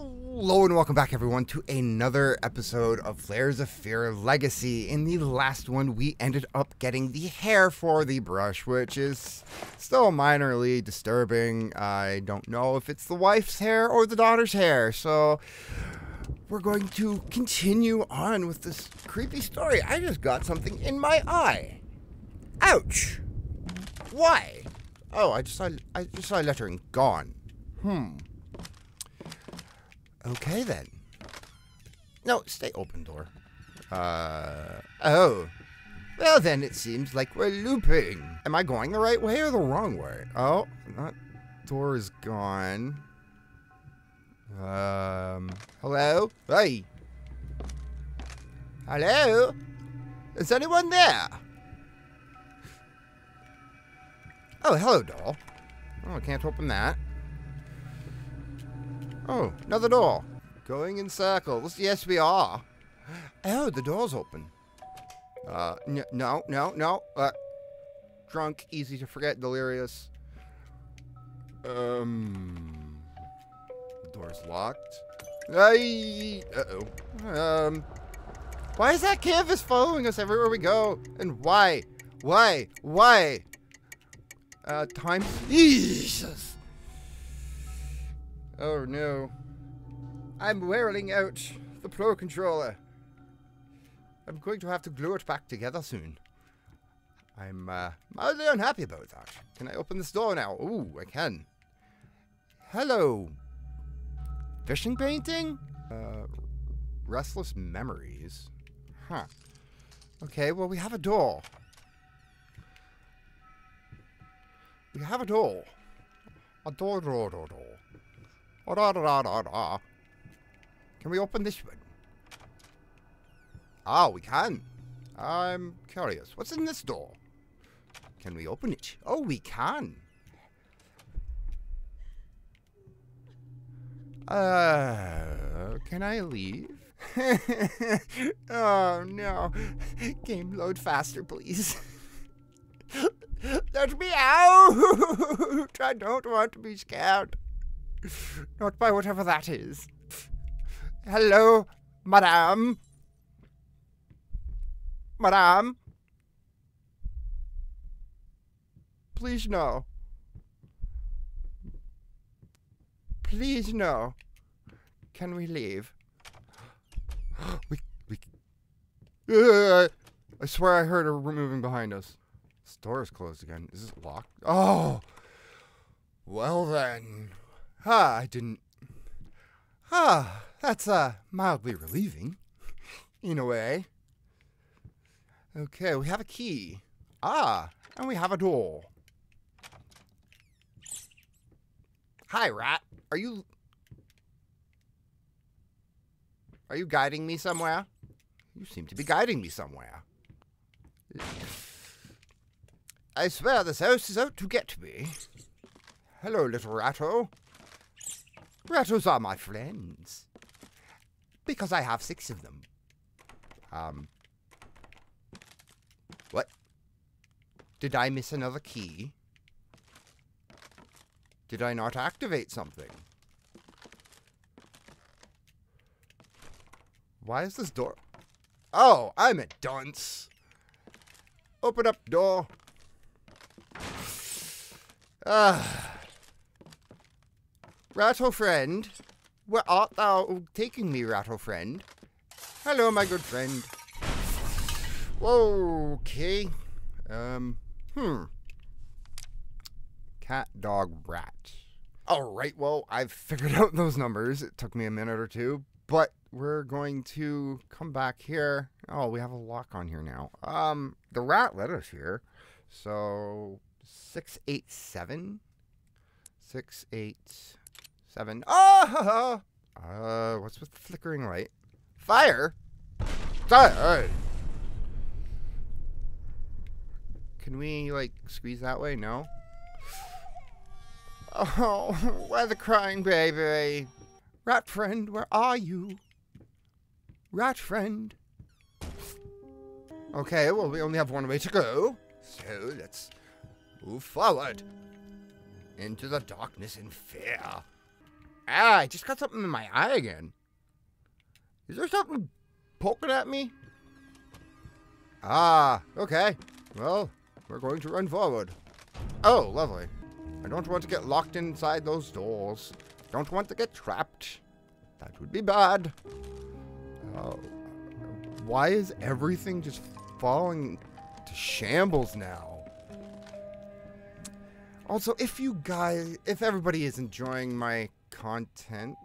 Hello and welcome back everyone to another episode of Layers of Fear Legacy. In the last one, we ended up getting the hair for the brush, which is still minorly disturbing. I don't know if it's the wife's hair or the daughter's hair, so we're going to continue on with this creepy story. I just got something in my eye. Ouch! Why? Oh, I just saw lettering gone. Okay then. No, stay open, door. Oh. Well then, it seems like we're looping. Am I going the right way or the wrong way? Oh, that door is gone. Hello? Hey. Hello? Is anyone there? Oh, hello, doll. Oh, I can't open that. Oh, another door. Going in circles. Yes, we are. Oh, the door's open. No. Drunk, easy to forget, delirious. The door's locked. Uh-oh. Why is that canvas following us everywhere we go? And why? Why? Time. Jesus. Oh no. I'm wearing out the flow controller. I'm going to have to glue it back together soon. I'm mildly unhappy about that. Can I open this door now? Ooh, I can. Hello. Fishing painting? Restless memories. Huh. Okay, well, we have a door. A door. Can we open this one? Ah, we can. I'm curious. What's in this door? Can we open it? Oh, we can. Can I leave? Oh, no. Game load faster, please. Let me out! I don't want to be scared. Not by whatever that is. Hello, madame. Madame. Please no. Please no. Can we leave? I swear I heard her moving behind us. This door is closed again. Is it locked? Oh! Well then. I didn't. That's mildly relieving, in a way. Okay, we have a key. And we have a door. Hi, rat. Are you guiding me somewhere? You seem to be guiding me somewhere. I swear this house is out to get me. Hello, little ratto. Rattles are my friends. Because I have 6 of them. What? Did I miss another key? Did I not activate something? Why is this door? Oh, I'm a dunce. Open up door. Rattle friend, where art thou taking me, rattle friend? Hello, my good friend. Okay. Cat, dog, rat. Alright, well, I've figured out those numbers. It took me a minute or two, but we're going to come back here. Oh, we have a lock on here now. The rat let us here. So, 6, 8, 7. 6, 8, 7. Oh! What's with the flickering light? Fire! Fire! Can we, like, squeeze that way? No? Oh, why the crying baby? Rat friend, where are you? Rat friend. Okay, well, we only have one way to go. So, let's move forward. Into the darkness in fear. Ah, I just got something in my eye again. Is there something poking at me? Ah, okay. Well, we're going to run forward. Oh, lovely. I don't want to get locked inside those doors. Don't want to get trapped. That would be bad. Oh. Why is everything just falling to shambles now? Also, if everybody is enjoying my content,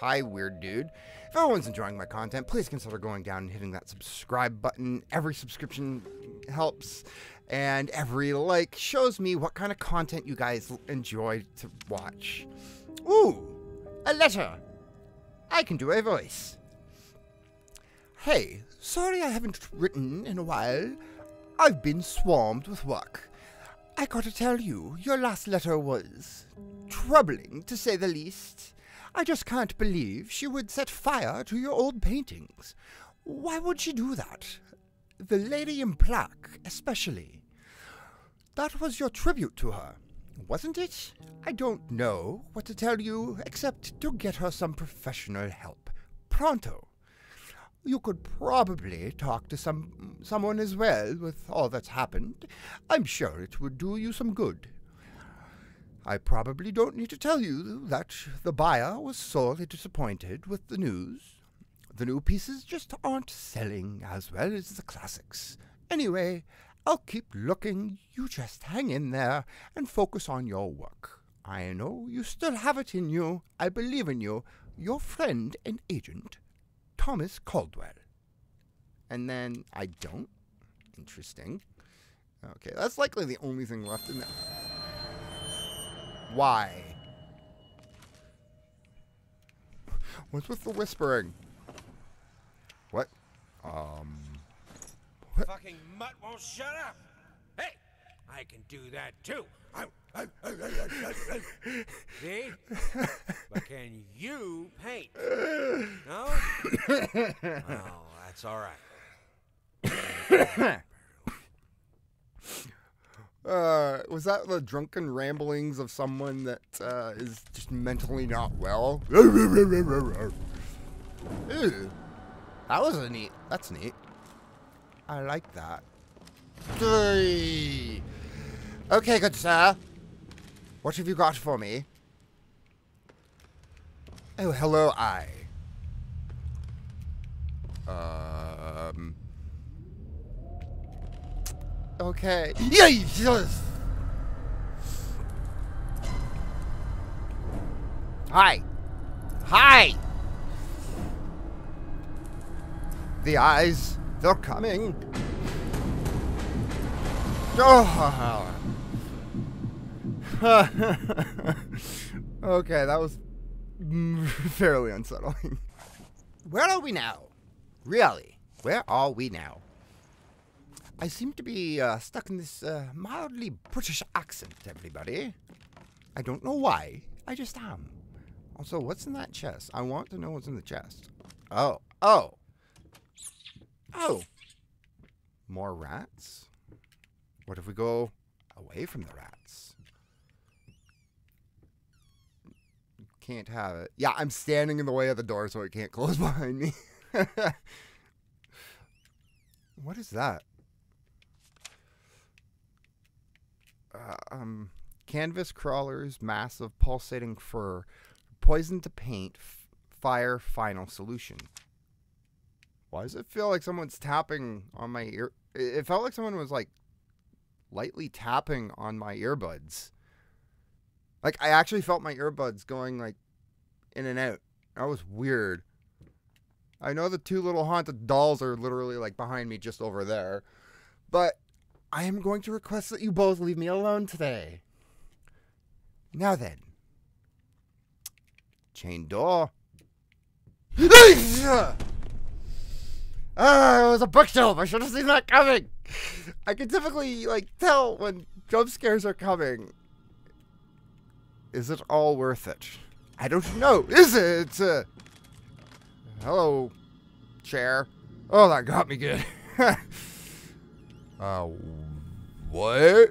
hi weird dude. If everyone's enjoying my content, please consider going down and hitting that subscribe button. Every subscription helps, and every like shows me what kind of content you guys enjoy to watch. Ooh, a letter. I can do a voice. Hey, sorry I haven't written in a while. I've been swarmed with work. I gotta tell you, your last letter was troubling, to say the least. I just can't believe she would set fire to your old paintings. Why would she do that? The lady in black, especially. That was your tribute to her, wasn't it? I don't know what to tell you except to get her some professional help. Pronto. You could probably talk to someone as well with all that's happened. I'm sure it would do you some good. I probably don't need to tell you that the buyer was sorely disappointed with the news. The new pieces just aren't selling as well as the classics. Anyway, I'll keep looking. You just hang in there and focus on your work. I know you still have it in you. I believe in you. Your friend and agent, Thomas Caldwell. And then I don't. Interesting. Okay, that's likely the only thing left in there. Why? What's with the whispering? What? What? Fucking mutt won't shut up. Hey, I can do that too. See? But can you paint? No? Oh, that's all right. Was that the drunken ramblings of someone that is just mentally not well? Ew. That was a neat. That's neat. I like that. Okay, good sir. What have you got for me? Oh, hello, I. Okay. Yay! Hi! Hi! The eyes, they're coming. Oh. Okay, that was fairly unsettling. Where are we now? Really? Where are we now? I seem to be stuck in this mildly British accent, everybody. I don't know why. I just am. Also, what's in that chest? I want to know what's in the chest. Oh. Oh. Oh. More rats? What if we go away from the rats? Can't have it. Yeah, I'm standing in the way of the door so it can't close behind me. What is that? Canvas crawlers, mass of pulsating fur, poison to paint, fire, final solution. Why does it feel like someone's tapping on my ear? It felt like someone was like lightly tapping on my earbuds. Like I actually felt my earbuds going like in and out. That was weird. I know the two little haunted dolls are literally like behind me just over there, but I am going to request that you both leave me alone today. Now then. Chain door. Ah, it was a bookshelf. I should have seen that coming. I can typically, like, tell when jump scares are coming. Is it all worth it? I don't know. Is it? Hello, chair. Oh, that got me good. What?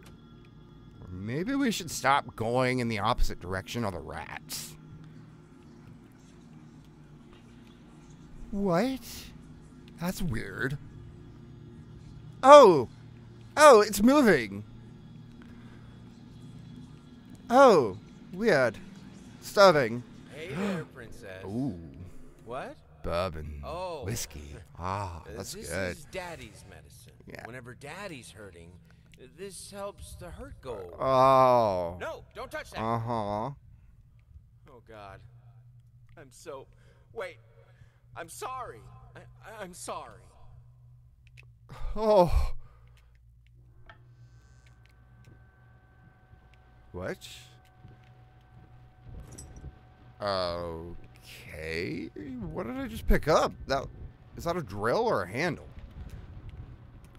Maybe we should stop going in the opposite direction of the rats. What? That's weird. Oh! Oh, it's moving! Oh, weird. Starving. Hey there, princess. Ooh. What? Bourbon. Oh. Whiskey. Ah, that's this good. This is Daddy's medicine. Yeah. Whenever Daddy's hurting, this helps the hurt go away. Oh. No, don't touch that. Uh huh. Oh God. I'm so. Wait. I'm sorry. I'm sorry. Oh. What? Okay. What did I just pick up? That is that a drill or a handle?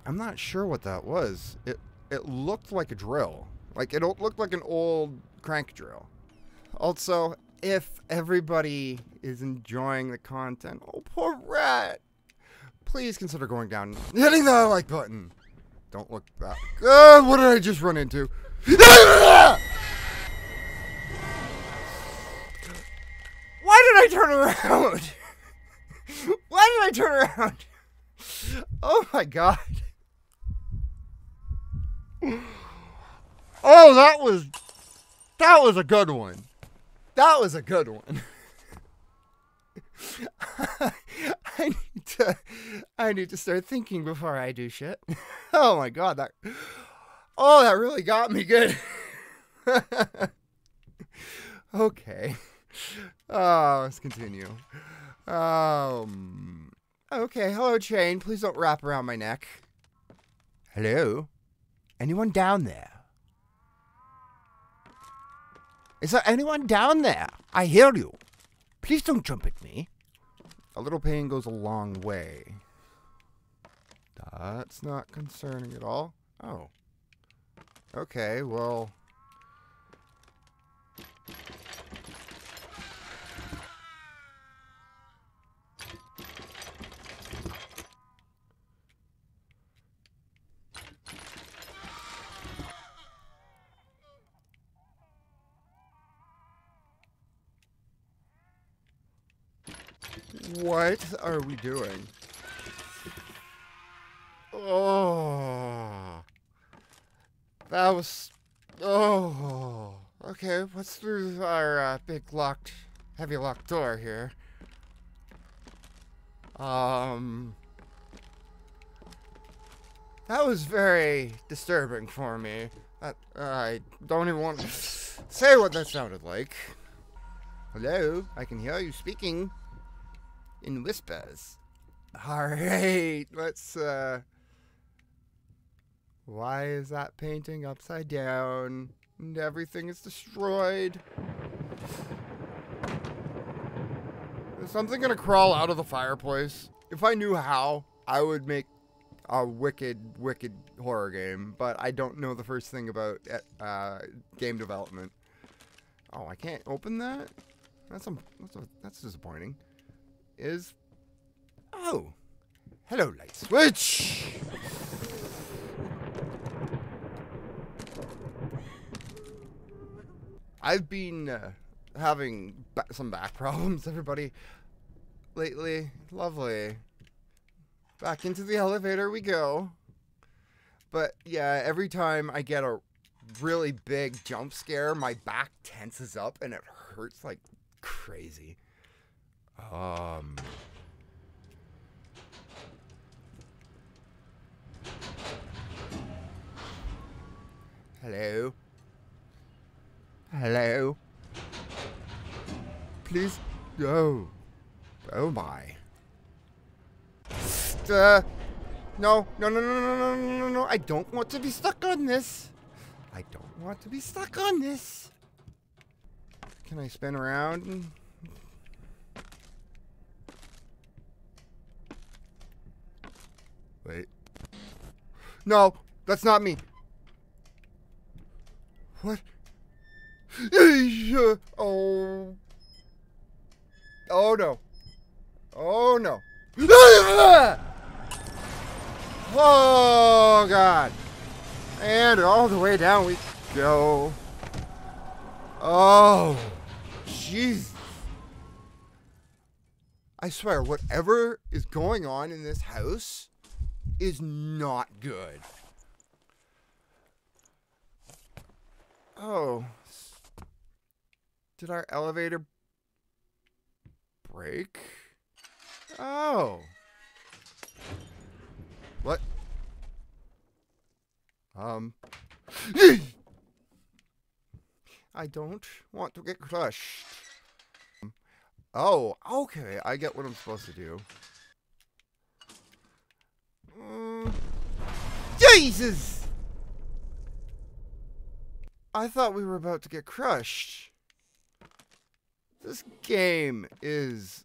I'm not sure what that was. It looked like a drill. Like it looked like an old crank drill. Also, if everybody is enjoying the content, oh poor rat, please consider going down and hitting that like button. Don't look back. What did I just run into? Why did I turn around? Why did I turn around? Oh my God. Oh, that was a good one. That was a good one. I need to start thinking before I do shit. Oh my God, that really got me good. Okay. Let's continue. Okay, hello chain. Please don't wrap around my neck. Hello? Anyone down there? Is there anyone down there? I hear you. Please don't jump at me. A little pain goes a long way. That's not concerning at all. Oh. Okay, well. What are we doing? Oh. That was... Oh. Okay, what's through our big locked... heavy locked door here? That was very disturbing for me. I don't even want to say what that sounded like. Hello? I can hear you speaking. In whispers. Alright, let's, why is that painting upside down and everything is destroyed? Is something gonna crawl out of the fireplace? If I knew how, I would make a wicked, wicked horror game, but I don't know the first thing about, game development. Oh, I can't open that? That's disappointing. Is oh, hello, light switch. I've been having some back problems, everybody, lately. Lovely. Back into the elevator we go. But yeah, every time I get a really big jump scare, my back tenses up and it hurts like crazy. Hello? Hello? Please go. Oh my. No. I don't want to be stuck on this. I don't want to be stuck on this. Can I spin around and... Wait. No, that's not me. What? Oh. Oh no. Oh no. Oh God. And all the way down we go. Oh. Jeez. I swear, whatever is going on in this house is not good. Oh. Did our elevator break? Oh. What? I don't want to get crushed. Oh, okay. I get what I'm supposed to do. Jesus! I thought we were about to get crushed. This game is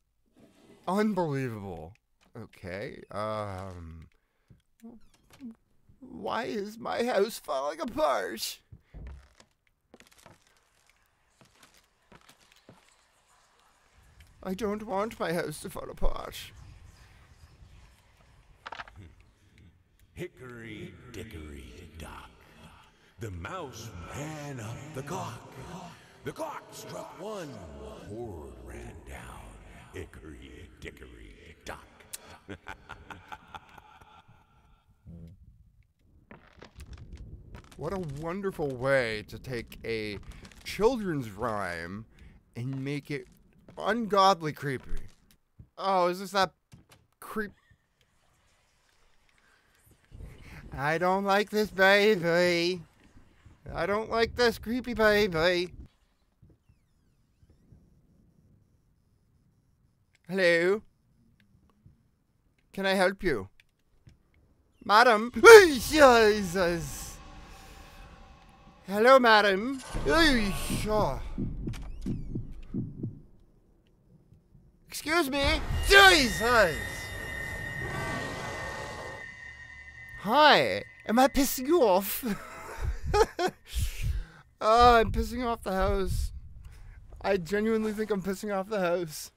unbelievable. Okay, why is my house falling apart? I don't want my house to fall apart. Hickory dickory dock. The mouse ran up the clock. The clock struck one. The board ran down. Hickory dickory dock. What a wonderful way to take a children's rhyme and make it ungodly creepy. Oh, is this that creep? I don't like this baby. I don't like this creepy baby. Hello? Can I help you? Madam? Jesus! Hello, madam. Excuse me? Jesus! Hi! Am I pissing you off? Oh, I'm pissing off the house. I genuinely think I'm pissing off the house.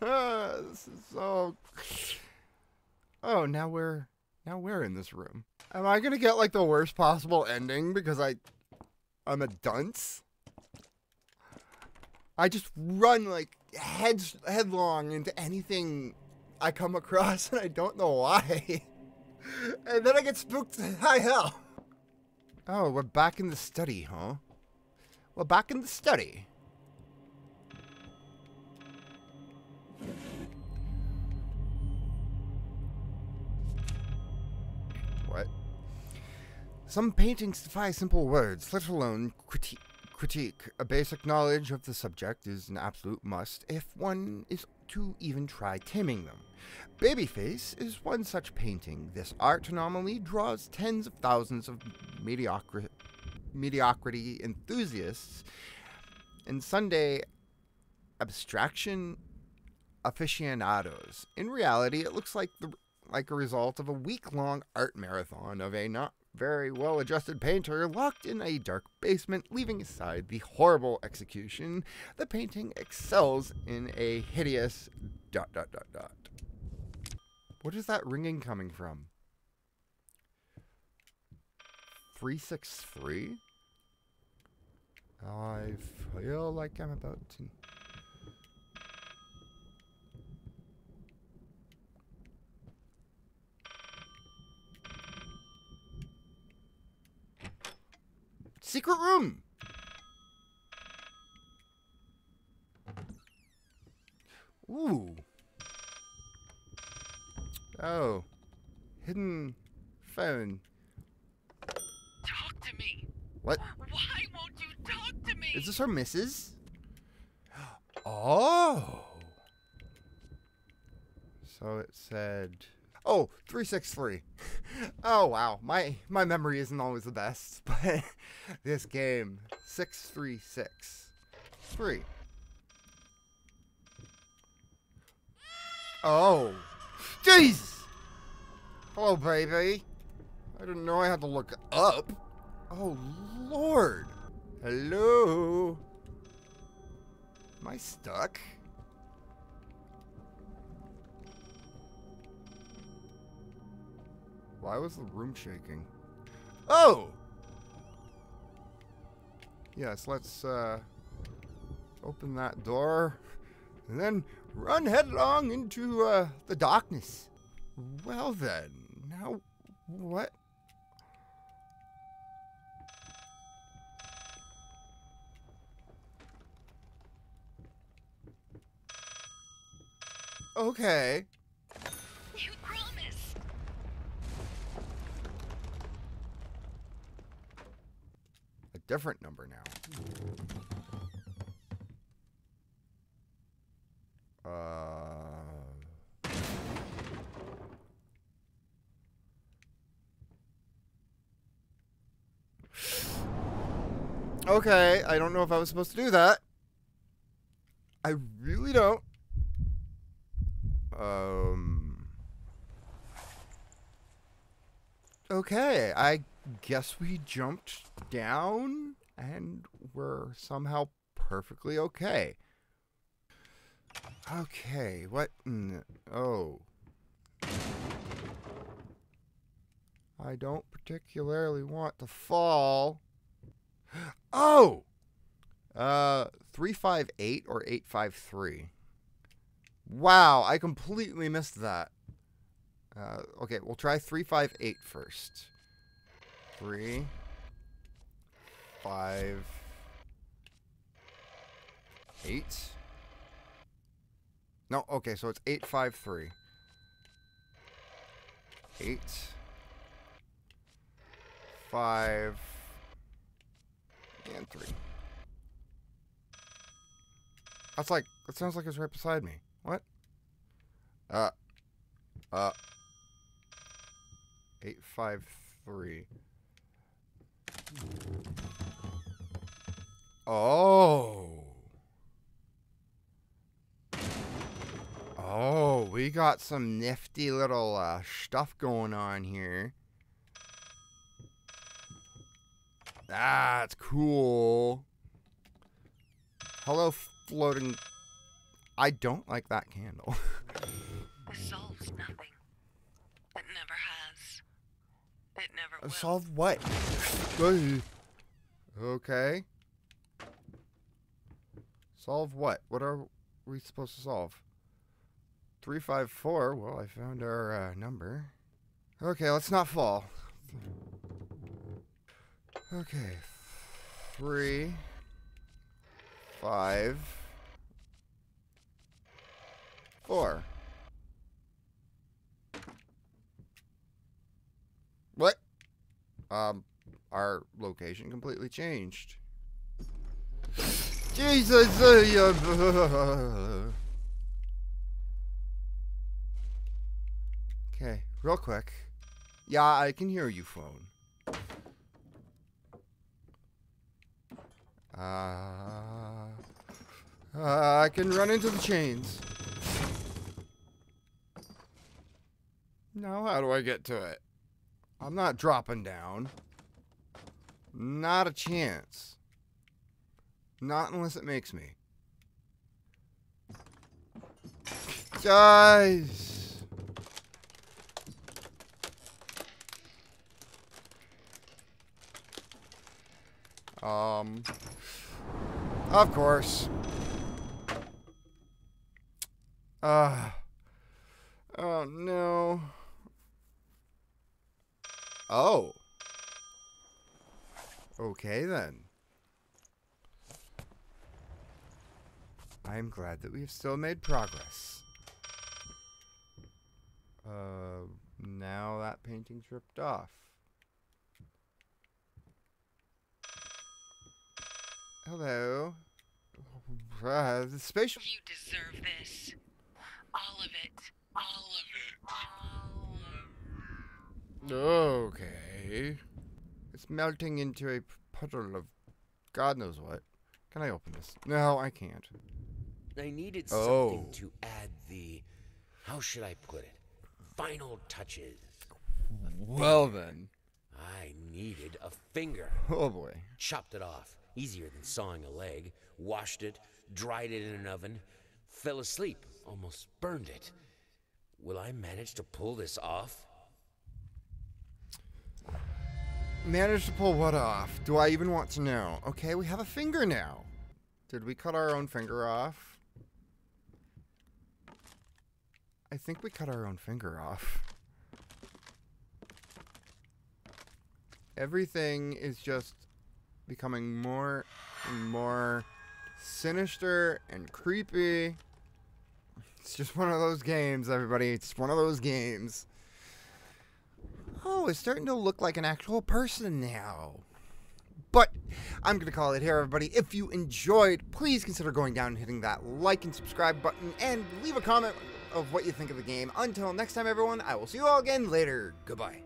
This is so... Oh, now we're in this room. Am I gonna get like the worst possible ending because I'm a dunce? I just run like headlong into anything I come across, and I don't know why. And then I get spooked to high hell. Oh, we're back in the study, huh? We're back in the study. What? Some paintings defy simple words, let alone critique. A basic knowledge of the subject is an absolute must if one is to even try taming them. Babyface is one such painting. This art anomaly draws tens of thousands of mediocrity enthusiasts and Sunday abstraction aficionados. In reality, it looks like a result of a week-long art marathon of a not very well-adjusted painter locked in a dark basement. Leaving aside the horrible execution, the painting excels in a hideous ... What is that ringing coming from? 363? I feel like I'm about to... Secret room! Ooh. Oh. Hidden phone. Talk to me! What? Why won't you talk to me? Is this our missus? Oh! So it said... Oh, 363. Oh, wow. My memory isn't always the best, but this game, 6363. Oh. Jeez! Hello, baby. I didn't know I had to look up. Oh, Lord. Hello. Am I stuck? Why was the room shaking? Oh! Yes, let's open that door and then run headlong into the darkness. Well then, now what? Okay. You promise. A different number now. Okay, I don't know if I was supposed to do that. I really don't. Okay, I guess we jumped down and we're somehow perfectly okay. Okay, what in the, oh. I don't particularly want to fall. Oh! 358 or 853. Wow, I completely missed that. Okay, we'll try 358 first. 3, 5, 8. No, okay, so it's 853. 8, 5, and 3. That's like, that sounds like it's right beside me. What? 853. Oh. Oh, we got some nifty little stuff going on here. That's cool. Hello, floating. I don't like that candle. It solves nothing. It never has. It never will. Solve what? Okay. Solve what? What are we supposed to solve? 354. Well, I found our number. Okay, let's not fall. Okay. 3, 5, 4. What? Our location completely changed. Jesus! Okay, real quick. Yeah, I can hear you, phone. I can run into the chains. Now how do I get to it? I'm not dropping down. Not a chance. Not unless it makes me. Guys! Of course. Oh no. Oh. Okay then. I'm glad that we've still made progress. Now that painting's ripped off. Hello. The spaceship. You deserve this. All of it. All of it. All of it. Okay. It's melting into a puddle of God knows what. Can I open this? No, I can't. I needed something to add the, how should I put it? Final touches. Well then. I needed a finger. Oh boy. Chopped it off. Easier than sawing a leg. Washed it. Dried it in an oven. Fell asleep. Almost burned it. Will I manage to pull this off? Manage to pull what off? Do I even want to know? Okay, we have a finger now. Did we cut our own finger off? I think we cut our own finger off. Everything is just becoming more and more sinister and creepy. It's just one of those games, everybody. It's one of those games. Oh, it's starting to look like an actual person now. But I'm going to call it here, everybody. If you enjoyed, please consider going down and hitting that like and subscribe button and leave a comment of what you think of the game. Until next time, everyone, I will see you all again later. Goodbye.